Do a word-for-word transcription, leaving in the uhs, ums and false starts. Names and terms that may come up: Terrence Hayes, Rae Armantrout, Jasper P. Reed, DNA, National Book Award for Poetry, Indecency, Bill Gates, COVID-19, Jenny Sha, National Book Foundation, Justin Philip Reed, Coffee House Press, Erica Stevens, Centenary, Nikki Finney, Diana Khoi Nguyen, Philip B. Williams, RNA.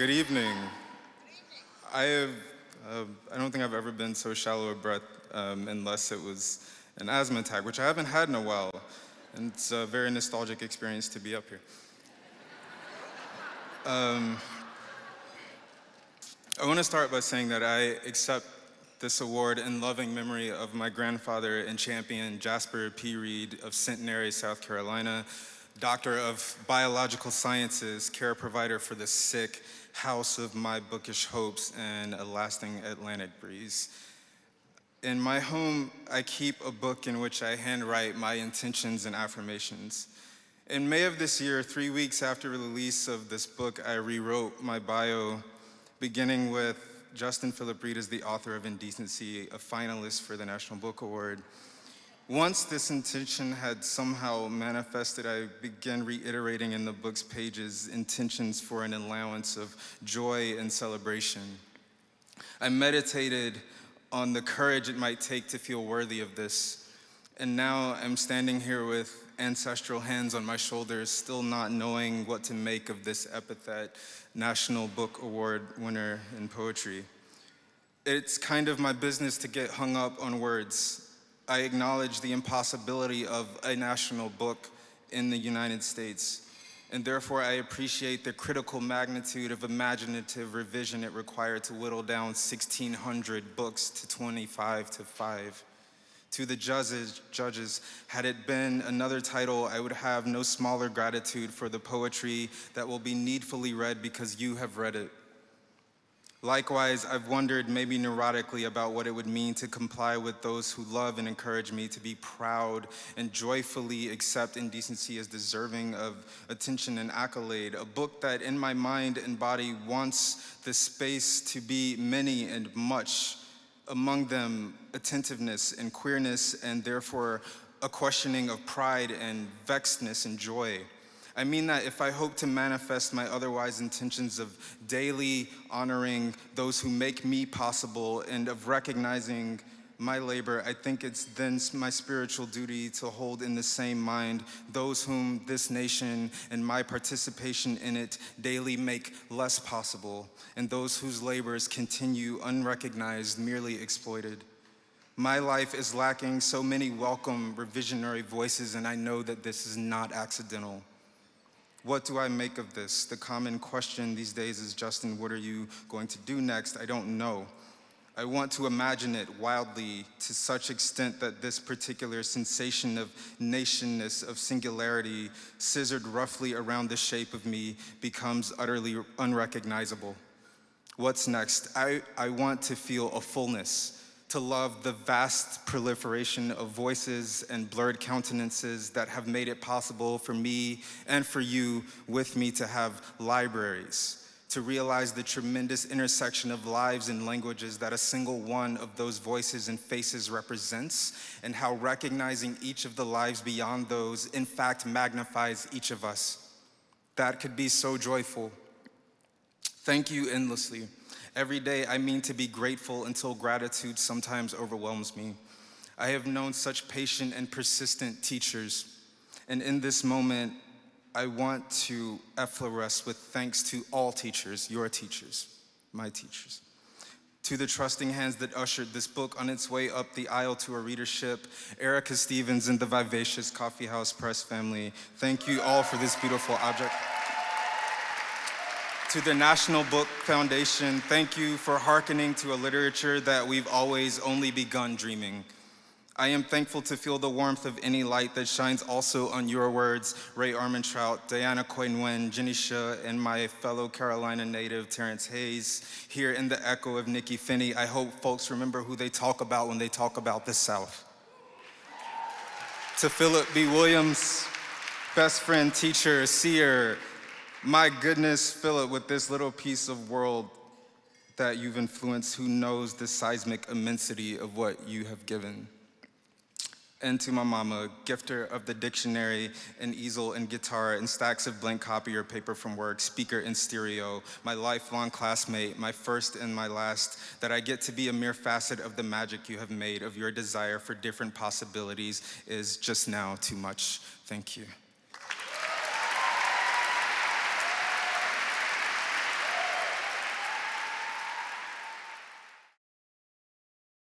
Good evening. I have, uh, I don't think I've ever been so shallow of breath um, unless it was an asthma attack, which I haven't had in a while. And it's a very nostalgic experience to be up here. Um, I want to start by saying that I accept this award in loving memory of my grandfather and champion, Jasper P. Reed of Centenary, South Carolina, doctor of biological sciences, care provider for the sick, house of my bookish hopes, and a lasting Atlantic breeze. In my home, I keep a book in which I handwrite my intentions and affirmations. In May of this year, three weeks after the release of this book, I rewrote my bio, beginning with Justin Philip Reed is the author of Indecency, a finalist for the National Book Award. Once this intention had somehow manifested, I began reiterating in the book's pages intentions for an allowance of joy and celebration. I meditated on the courage it might take to feel worthy of this. And now I'm standing here with ancestral hands on my shoulders, still not knowing what to make of this epithet, National Book Award winner in poetry. It's kind of my business to get hung up on words. I acknowledge the impossibility of a national book in the United States, and therefore I appreciate the critical magnitude of imaginative revision it required to whittle down sixteen hundred books to twenty-five to five. To the judges, judges, had it been another title, I would have no smaller gratitude for the poetry that will be needfully read because you have read it. Likewise, I've wondered, maybe neurotically, about what it would mean to comply with those who love and encourage me to be proud and joyfully accept Indecency as deserving of attention and accolade, a book that in my mind and body wants the space to be many and much, among them attentiveness and queerness, and therefore a questioning of pride and vexedness and joy. I mean that if I hope to manifest my otherwise intentions of daily honoring those who make me possible and of recognizing my labor, I think it's then my spiritual duty to hold in the same mind those whom this nation and my participation in it daily make less possible, and those whose labors continue unrecognized, merely exploited. My life is lacking so many welcome revisionary voices, and I know that this is not accidental. What do I make of this? The common question these days is, Justin, what are you going to do next? I don't know. I want to imagine it wildly to such extent that this particular sensation of nationness, of singularity, scissored roughly around the shape of me, becomes utterly unrecognizable. What's next? I, I want to feel a fullness, to love the vast proliferation of voices and blurred countenances that have made it possible for me and for you with me to have libraries, to realize the tremendous intersection of lives and languages that a single one of those voices and faces represents, and how recognizing each of the lives beyond those, in fact, magnifies each of us. That could be so joyful. Thank you endlessly. Every day I mean to be grateful until gratitude sometimes overwhelms me. I have known such patient and persistent teachers, and in this moment, I want to effloresce with thanks to all teachers, your teachers, my teachers, to the trusting hands that ushered this book on its way up the aisle to a readership, Erica Stevens and the vivacious Coffee House Press family. Thank you all for this beautiful object. To the National Book Foundation, thank you for hearkening to a literature that we've always only begun dreaming. I am thankful to feel the warmth of any light that shines also on your words, Rae Armantrout, Diana Khoi Nguyen, Jenny Sha, and my fellow Carolina native, Terrence Hayes. Here in the echo of Nikki Finney, I hope folks remember who they talk about when they talk about the South. To Philip B. Williams, best friend, teacher, seer, my goodness, Philip, with this little piece of world that you've influenced, who knows the seismic immensity of what you have given? And to my mama, gifter of the dictionary and easel and guitar and stacks of blank copy or paper from work, speaker and stereo, my lifelong classmate, my first and my last, that I get to be a mere facet of the magic you have made, of your desire for different possibilities, is just now too much. Thank you.